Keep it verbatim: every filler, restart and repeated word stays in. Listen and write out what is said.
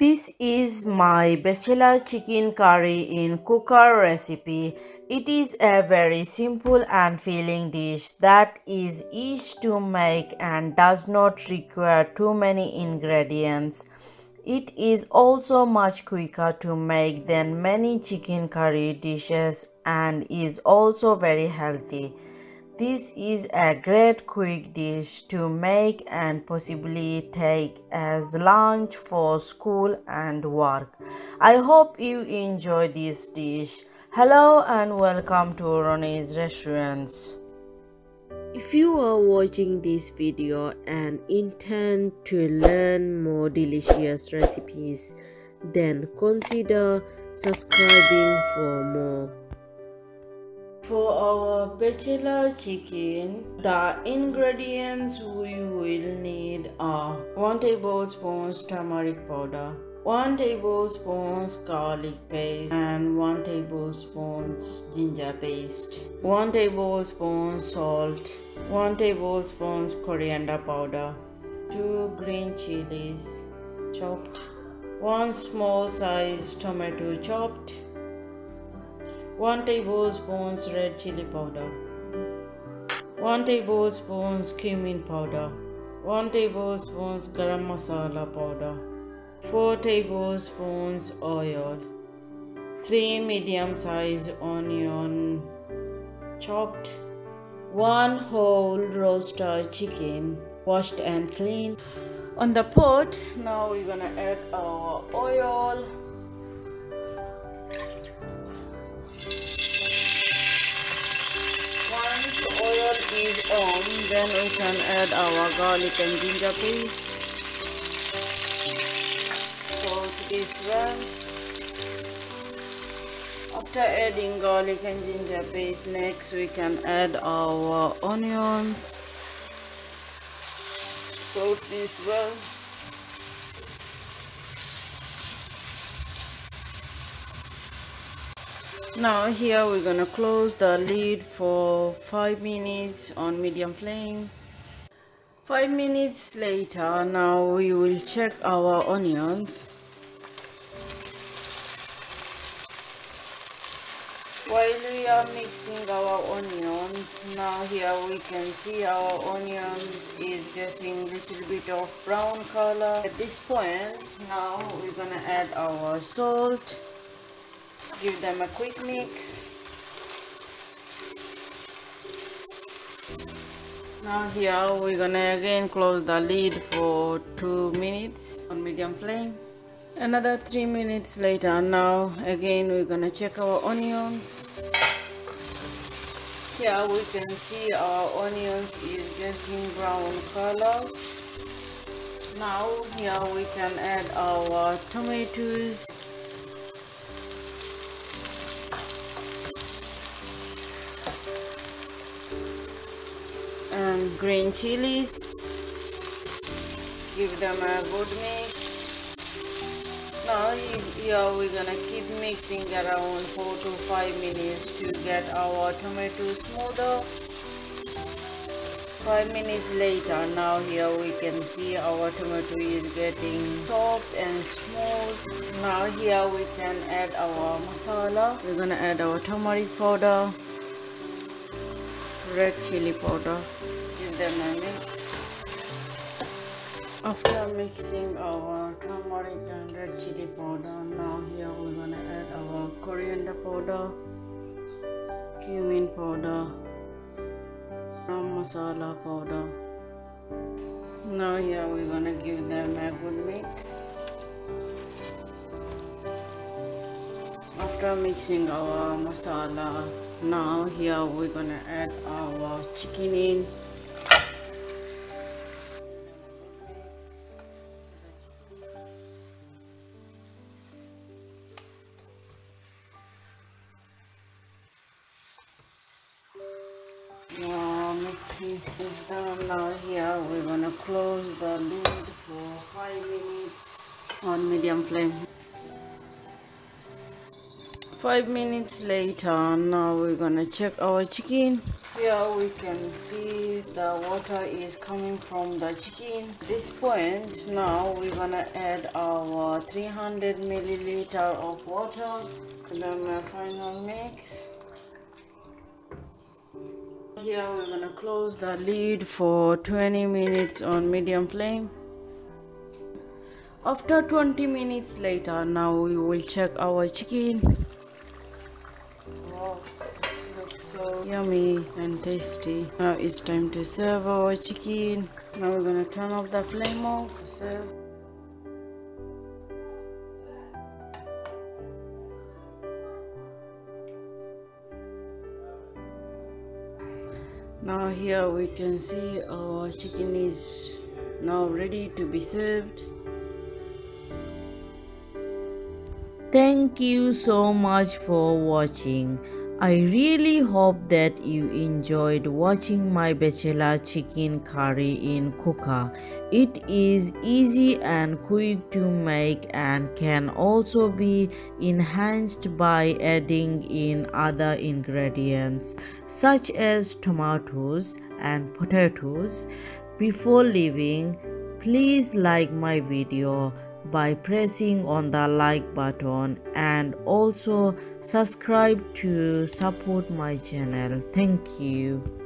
This is my bachelor chicken curry in cooker recipe. It is a very simple and filling dish that is easy to make and does not require too many ingredients. It is also much quicker to make than many chicken curry dishes and is also very healthy. This is a great quick dish to make and possibly take as lunch for school and work. I hope you enjoy this dish. Hello and welcome to Ronys Restaurants. If you are watching this video and intend to learn more delicious recipes, then consider subscribing for more. For our bachelor chicken, the ingredients we will need are one tablespoon turmeric powder, one tablespoon garlic paste, and one tablespoon ginger paste, one tablespoon salt, one tablespoon coriander powder, two green chilies chopped, one small size tomato chopped, one tablespoon red chili powder, one tablespoon cumin powder, one tablespoon garam masala powder, four tablespoons oil, three medium sized onion chopped, one whole roasted chicken washed and clean. On the pot, now we're gonna add our oil. Is on, then we can add our garlic and ginger paste. Salt this well. After adding garlic and ginger paste, next we can add our onions. Salt this well. Now here we're gonna close the lid for five minutes on medium flame. Five minutes later, now we will check our onions. While we are mixing our onions, now here we can see our onion is getting a little bit of brown color. At this point, now we're gonna add our salt. Give them a quick mix. Now here we're gonna again close the lid for two minutes on medium flame. Another three minutes later, now again we're gonna check our onions. Here we can see our onions is getting brown color. Now here we can add our tomatoes. And green chilies, give them a good mix. Now here we're gonna keep mixing around four to five minutes to get our tomato smoother. Five minutes later, now here we can see our tomato is getting soft and smooth. Now here we can add our masala. We're gonna add our turmeric powder, red chili powder, give them a mix. After mixing our turmeric and red chili powder, now here we're gonna add our coriander powder, cumin powder, garam masala powder. Now here we're gonna give them a good mix. After mixing our masala, now here we're gonna add our chicken in. Now mixing this down. Now here we're gonna close the lid for five minutes on medium flame. Five minutes later, now we're gonna check our chicken. Here we can see the water is coming from the chicken. At this point, now we're gonna add our three hundred milliliter of water to the final mix. Here we're gonna close the lid for twenty minutes on medium flame. After twenty minutes later, now we will check our chicken. Wow, this looks so yummy and tasty. Now it's time to serve our chicken. Now we're gonna turn off the flame off to serve. Now here we can see our chicken is now ready to be served. Thank you so much for watching. I really hope that you enjoyed watching my bachelor chicken curry in cooker. It is easy and quick to make and can also be enhanced by adding in other ingredients such as tomatoes and potatoes. Before leaving, please like my video by pressing on the like button and also subscribe to support my channel. Thank you.